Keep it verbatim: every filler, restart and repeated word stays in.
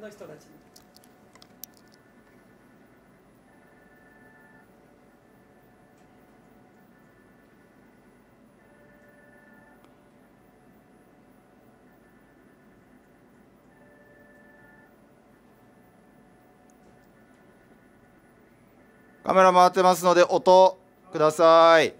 の人たちに。カメラ回ってますので音ください。